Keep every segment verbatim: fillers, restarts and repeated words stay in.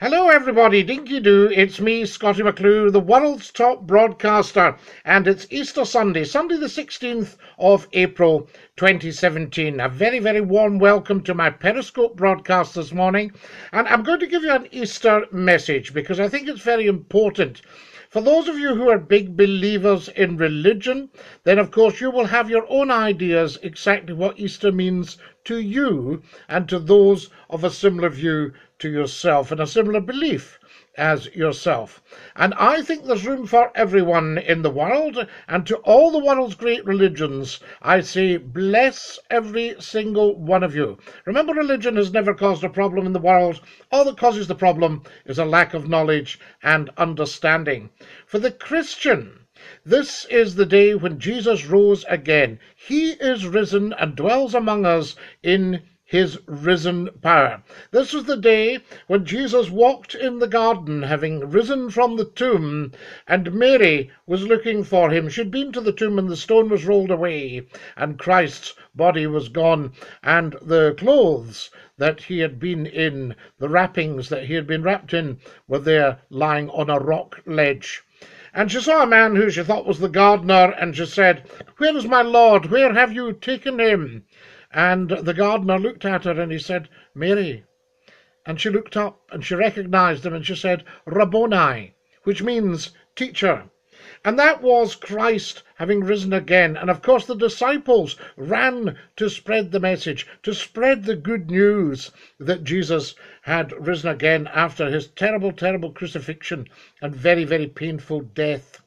Hello everybody, Dinky-Doo, it's me, Scottie McClue, the world's top broadcaster, and it's Easter Sunday, Sunday the sixteenth of April twenty seventeen. A very, very warm welcome to my Periscope broadcast this morning, and I'm going to give you an Easter message because I think it's very important. For those of you who are big believers in religion, then of course you will have your own ideas exactly what Easter means to you and to those of a similar view to yourself and a similar belief as yourself. And I think there's room for everyone in the world, and to all the world's great religions, I say bless every single one of you. Remember, religion has never caused a problem in the world. All that causes the problem is a lack of knowledge and understanding. For the Christian, this is the day when Jesus rose again. He is risen and dwells among us in His risen power. This was the day when Jesus walked in the garden, having risen from the tomb, and Mary was looking for him. She'd been to the tomb, and the stone was rolled away, and Christ's body was gone, and the clothes that he had been in, the wrappings that he had been wrapped in, were there lying on a rock ledge. And she saw a man who she thought was the gardener, and she said, "Where is my Lord? Where have you taken him?" And the gardener looked at her and he said, "Mary." And she looked up and she recognized him and she said, "Rabboni," which means teacher. And that was Christ having risen again. And of course the disciples ran to spread the message, to spread the good news that Jesus had risen again after his terrible, terrible crucifixion and very, very painful death.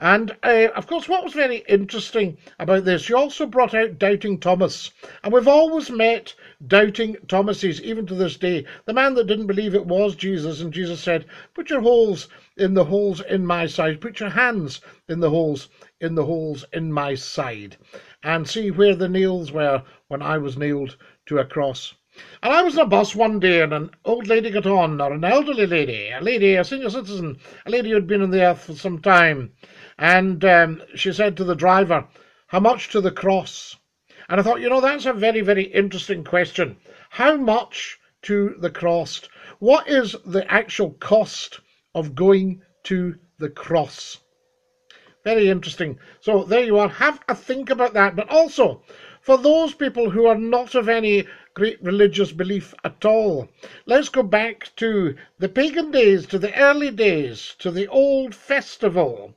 And, uh, of course, what was very interesting about this, you also brought out Doubting Thomas. And we've always met Doubting Thomases, even to this day. The man that didn't believe it was Jesus, and Jesus said, "Put your holes in the holes in my side. Put your hands in the holes in the holes in my side. And see where the nails were when I was nailed to a cross." And I was on a bus one day, and an old lady got on, or an elderly lady, a lady, a senior citizen, a lady who had been on the earth for some time. And um, she said to the driver, "How much to the cross?" And I thought, you know, that's a very, very interesting question. How much to the cross? What is the actual cost of going to the cross? Very interesting. So there you are. Have a think about that. But also, for those people who are not of any great religious belief at all, let's go back to the pagan days, to the early days, to the old festival,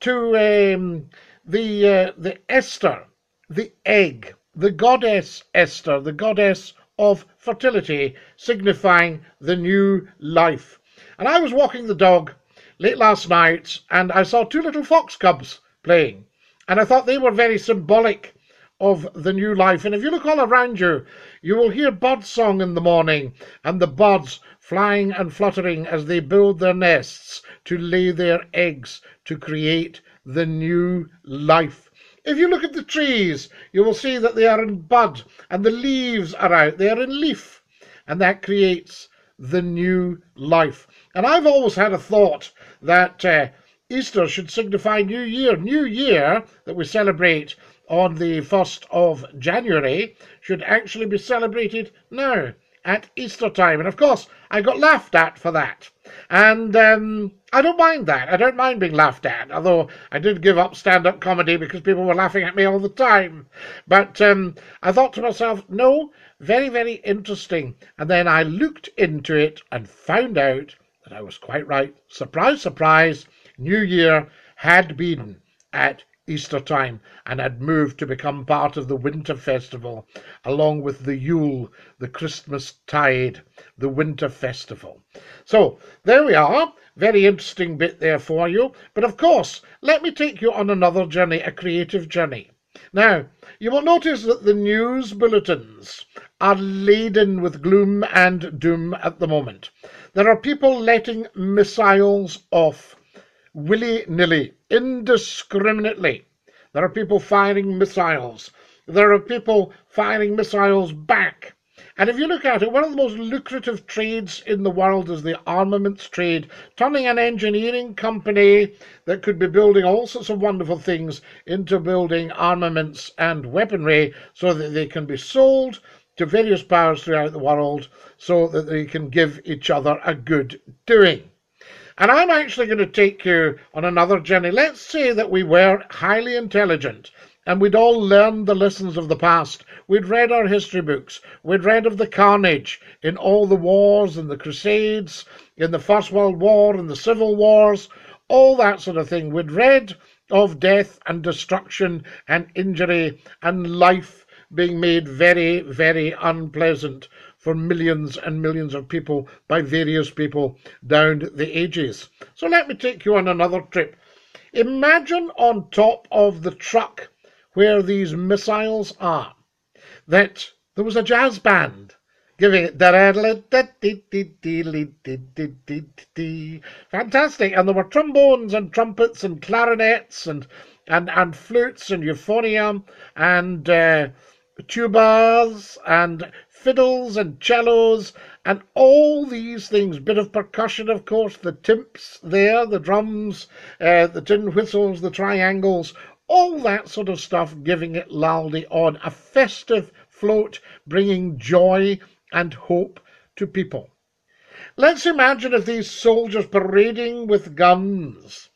to um, the uh, the Easter, the egg, the goddess Easter, the goddess of fertility, signifying the new life. And I was walking the dog late last night, and I saw two little fox cubs playing, and I thought they were very symbolic of the new life. And if you look all around you, you will hear bird song in the morning, and the birds flying and fluttering as they build their nests to lay their eggs to create the new life. If you look at the trees, you will see that they are in bud, and the leaves are out, they are in leaf, and that creates the new life. And I've always had a thought that uh, Easter should signify New Year. New Year that we celebrate on the first of January should actually be celebrated now at Easter time. And of course I got laughed at for that, and um, I don't mind that. I don't mind being laughed at, although I did give up stand-up comedy because people were laughing at me all the time. But um, I thought to myself, no, very, very interesting. And then I looked into it and found out that I was quite right. Surprise, surprise, New Year had been at Easter time and had moved to become part of the winter festival, along with the Yule, the Christmas tide, the winter festival. So there we are. Very interesting bit there for you. But of course, let me take you on another journey, a creative journey. Now, you will notice that the news bulletins are laden with gloom and doom at the moment. There are people letting missiles off willy-nilly, indiscriminately. There are people firing missiles. There are people firing missiles back. And if you look at it, one of the most lucrative trades in the world is the armaments trade, turning an engineering company that could be building all sorts of wonderful things into building armaments and weaponry so that they can be sold to various powers throughout the world so that they can give each other a good doing. And I'm actually going to take you on another journey. Let's say that we were highly intelligent and we'd all learned the lessons of the past. We'd read our history books. We'd read of the carnage in all the wars and the crusades, in the First World War and the Civil Wars, all that sort of thing. We'd read of death and destruction and injury and life being made very, very unpleasant for millions and millions of people by various people down the ages. So let me take you on another trip. Imagine on top of the truck where these missiles are, that there was a jazz band giving it fantastic, and there were trombones and trumpets and clarinets and and and flutes and euphonium and uh, tubas and fiddles and cellos and all these things, bit of percussion, of course, the timps there, the drums, uh, the tin whistles, the triangles, all that sort of stuff, giving it loudly on, a festive float, bringing joy and hope to people. Let's imagine if these soldiers parading with guns,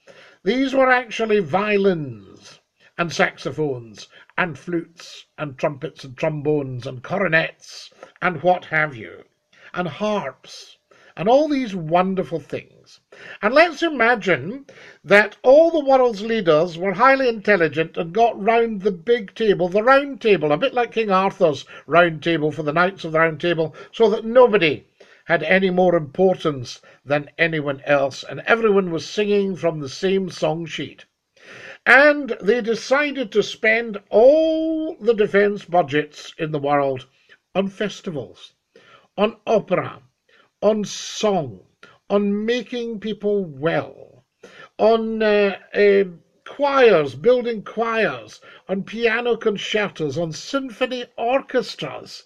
these were actually violins and saxophones and flutes and trumpets and trombones and coronets and what have you, and harps and all these wonderful things. And let's imagine that all the world's leaders were highly intelligent and got round the big table, the round table, a bit like King Arthur's round table for the knights of the round table, so that nobody had any more importance than anyone else, and everyone was singing from the same song sheet. And they decided to spend all the defence budgets in the world on festivals, on opera, on song, on making people well, on uh, uh, choirs, building choirs, on piano concertos, on symphony orchestras,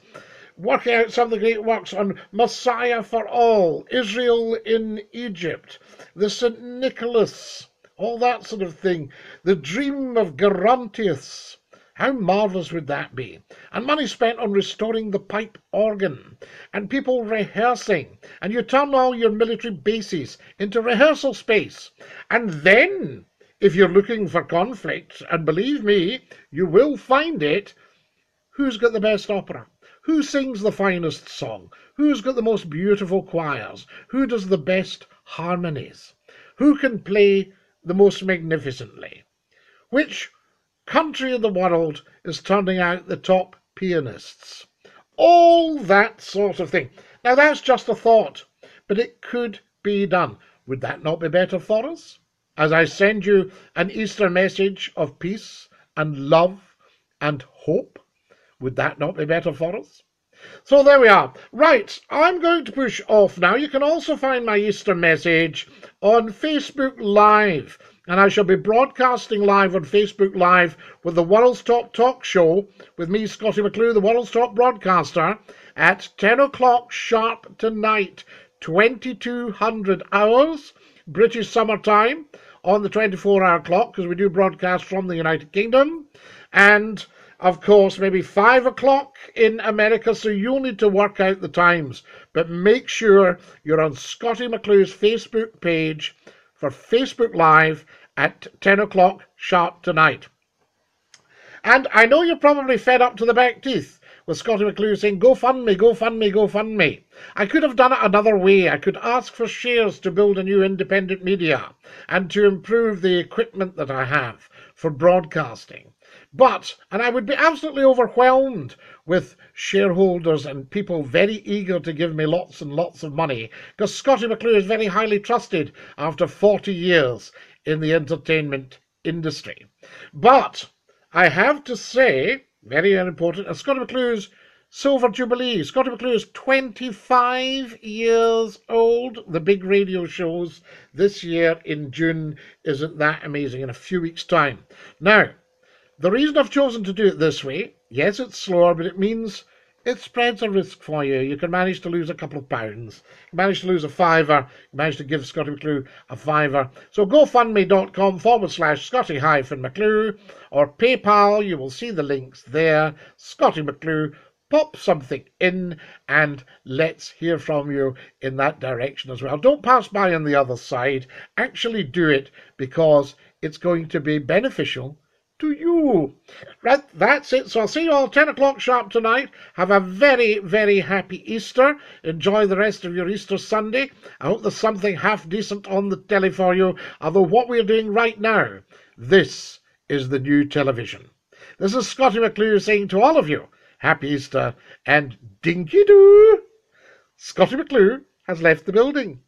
working out some of the great works on Messiah for All, Israel in Egypt, the Saint Nicholas, all that sort of thing, the dream of Gerontius. How marvellous would that be? And money spent on restoring the pipe organ, and people rehearsing, and you turn all your military bases into rehearsal space. And then, if you're looking for conflict, and believe me, you will find it, who's got the best opera? Who sings the finest song? Who's got the most beautiful choirs? Who does the best harmonies? Who can play the most magnificently? Which country in the world is turning out the top pianists? All that sort of thing. Now that's just a thought, but it could be done. Would that not be better for us? As I send you an Easter message of peace and love and hope, would that not be better for us? So there we are. Right, I'm going to push off now. You can also find my Easter message on Facebook Live. And I shall be broadcasting live on Facebook Live with the World's Top Talk Show, with me, Scottie McClue, the World's Top Broadcaster, at ten o'clock sharp tonight, twenty-two hundred hours, British Summer Time, on the twenty-four hour clock, because we do broadcast from the United Kingdom. And, of course, maybe five o'clock in America, so you'll need to work out the times. But make sure you're on Scottie McClue's Facebook page, for Facebook Live at ten o'clock sharp tonight. And I know you're probably fed up to the back teeth with Scottie McClue saying, GoFundMe, GoFundMe, GoFundMe. I could have done it another way. I could ask for shares to build a new independent media and to improve the equipment that I have for broadcasting. But, and I would be absolutely overwhelmed with shareholders and people very eager to give me lots and lots of money, because Scottie McClue is very highly trusted after forty years in the entertainment industry. But I have to say, very important, and Scottie McClue's Silver Jubilee. Scottie McClue is twenty-five years old. The big radio shows this year in June. Isn't that amazing? In a few weeks' time. Now, the reason I've chosen to do it this way, yes, it's slower, but it means it spreads a risk for you. You can manage to lose a couple of pounds. You manage to lose a fiver. You manage to give Scottie McClue a fiver. So GoFundMe.com forward slash Scottie hyphen McClue, or PayPal. You will see the links there. Scottie McClue. pop something in, and let's hear from you in that direction as well. Don't pass by on the other side. Actually do it, because it's going to be beneficial to you. Right, that's it. So I'll see you all ten o'clock sharp tonight. Have a very, very happy Easter. Enjoy the rest of your Easter Sunday. I hope there's something half decent on the telly for you. Although what we're doing right now, this is the new television. This is Scottie McClue saying to all of you, happy Easter and Dinky-Doo. Scottie McClue has left the building.